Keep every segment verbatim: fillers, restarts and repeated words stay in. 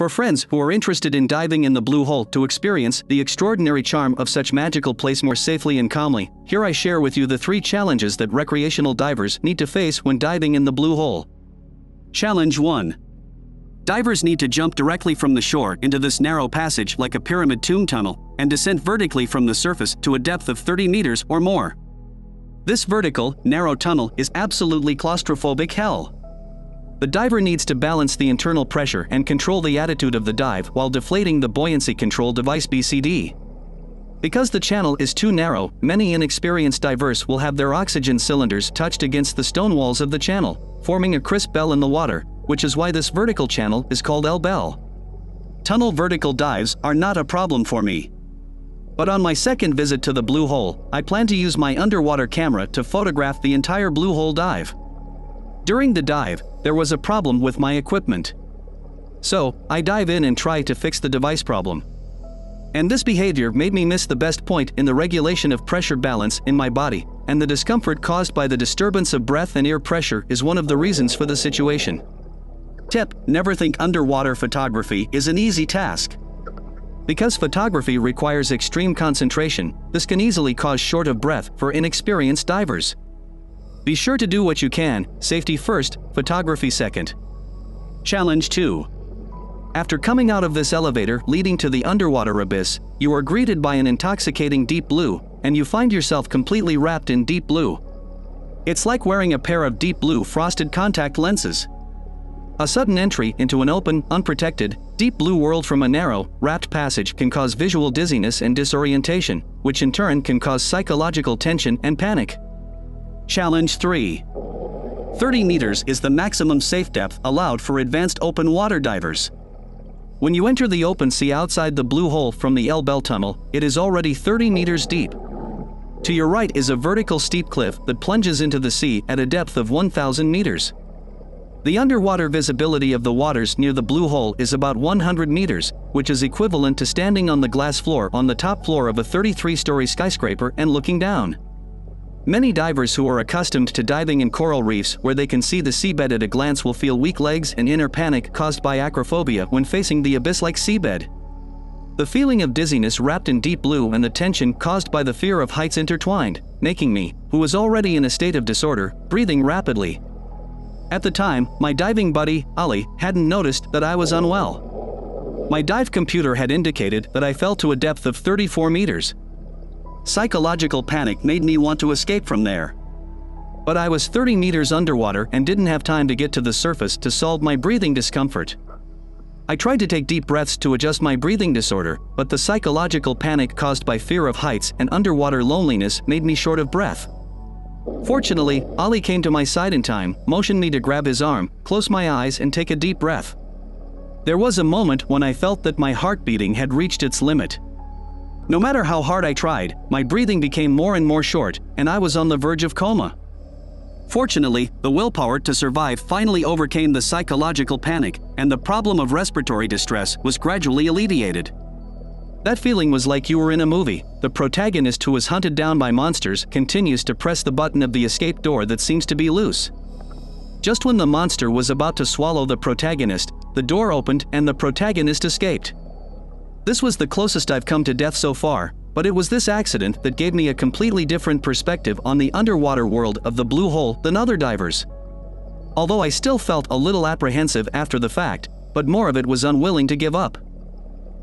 For friends who are interested in diving in the Blue Hole to experience the extraordinary charm of such magical place more safely and calmly, here I share with you the three challenges that recreational divers need to face when diving in the Blue Hole. Challenge one. Divers need to jump directly from the shore into this narrow passage like a pyramid tomb tunnel and descend vertically from the surface to a depth of thirty meters or more. This vertical, narrow tunnel is absolutely claustrophobic hell. The diver needs to balance the internal pressure and control the attitude of the dive while deflating the buoyancy control device B C D. Because the channel is too narrow, many inexperienced divers will have their oxygen cylinders touched against the stone walls of the channel, forming a crisp bell in the water, which is why this vertical channel is called El Bell. Tunnel vertical dives are not a problem for me. But on my second visit to the Blue Hole, I plan to use my underwater camera to photograph the entire Blue Hole dive. During the dive, there was a problem with my equipment. So, I dive in and try to fix the device problem. And this behavior made me miss the best point in the regulation of pressure balance in my body, and the discomfort caused by the disturbance of breath and air pressure is one of the reasons for the situation. Tip: never think underwater photography is an easy task. Because photography requires extreme concentration, this can easily cause short of breath for inexperienced divers. Be sure to do what you can, safety first, photography second. Challenge two. After coming out of this elevator leading to the underwater abyss, you are greeted by an intoxicating deep blue, and you find yourself completely wrapped in deep blue. It's like wearing a pair of deep blue frosted contact lenses. A sudden entry into an open, unprotected, deep blue world from a narrow, wrapped passage can cause visual dizziness and disorientation, which in turn can cause psychological tension and panic. Challenge three. thirty meters is the maximum safe depth allowed for advanced open water divers. When you enter the open sea outside the Blue Hole from the El Bell tunnel, it is already thirty meters deep. To your right is a vertical steep cliff that plunges into the sea at a depth of one thousand meters. The underwater visibility of the waters near the Blue Hole is about one hundred meters, which is equivalent to standing on the glass floor on the top floor of a thirty-three story skyscraper and looking down. Many divers who are accustomed to diving in coral reefs where they can see the seabed at a glance will feel weak legs and inner panic caused by acrophobia when facing the abyss-like seabed. The feeling of dizziness wrapped in deep blue and the tension caused by the fear of heights intertwined, making me, who was already in a state of disorder, breathing rapidly. At the time, my diving buddy, Ali, hadn't noticed that I was unwell. My dive computer had indicated that I fell to a depth of thirty-four meters. Psychological panic made me want to escape from there. But I was thirty meters underwater and didn't have time to get to the surface to solve my breathing discomfort. I tried to take deep breaths to adjust my breathing disorder, but the psychological panic caused by fear of heights and underwater loneliness made me short of breath. Fortunately, Ali came to my side in time, motioned me to grab his arm, close my eyes and take a deep breath. There was a moment when I felt that my heart beating had reached its limit. No matter how hard I tried, my breathing became more and more short, and I was on the verge of coma. Fortunately, the willpower to survive finally overcame the psychological panic, and the problem of respiratory distress was gradually alleviated. That feeling was like you were in a movie. The protagonist who was hunted down by monsters continues to press the button of the escape door that seems to be loose. Just when the monster was about to swallow the protagonist, the door opened and the protagonist escaped. This was the closest I've come to death so far, but it was this accident that gave me a completely different perspective on the underwater world of the Blue Hole than other divers. Although I still felt a little apprehensive after the fact, but more of it was unwilling to give up.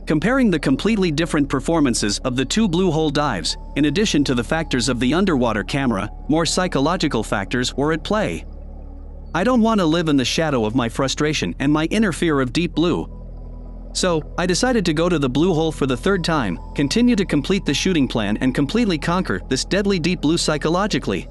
Comparing the completely different performances of the two Blue Hole dives, in addition to the factors of the underwater camera, more psychological factors were at play. I don't want to live in the shadow of my frustration and my inner fear of deep blue. So, I decided to go to the Blue Hole for the third time, continue to complete the shooting plan and completely conquer this deadly deep blue psychologically.